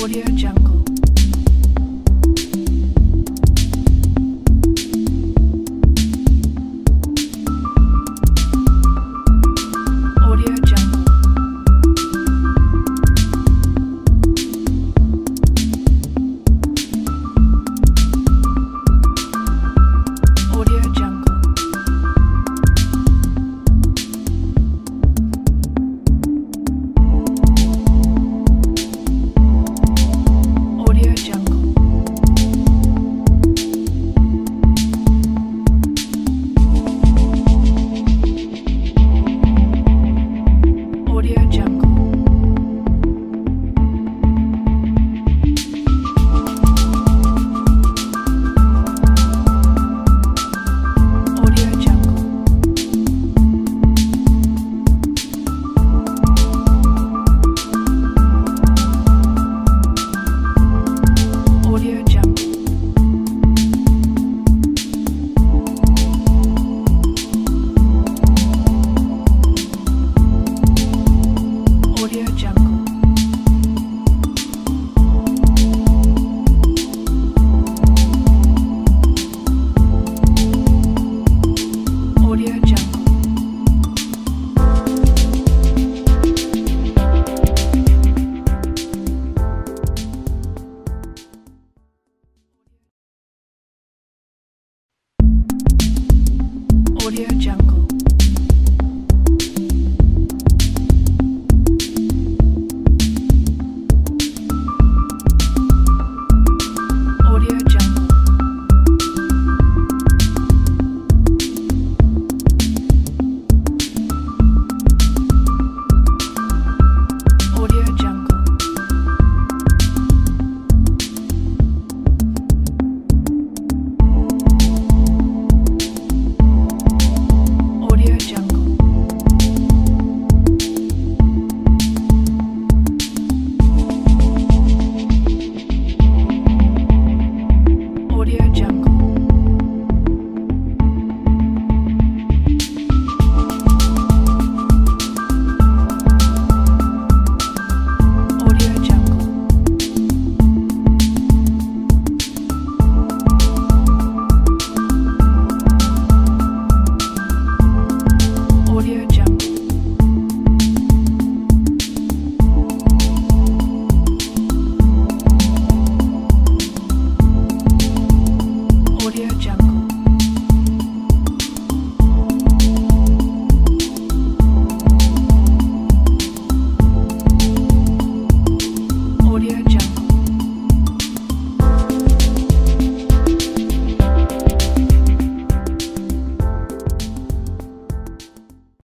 AudioJungle.